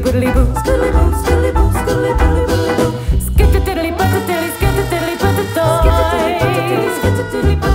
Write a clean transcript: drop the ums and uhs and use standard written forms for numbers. boodly boodly boo, skilly boo, skilly boo, skilly boodly boodly boo, skitty tiddly, patty tiddly, skitty tiddly, patty toy, skitty tiddly, patty tiddly, skitty tiddly.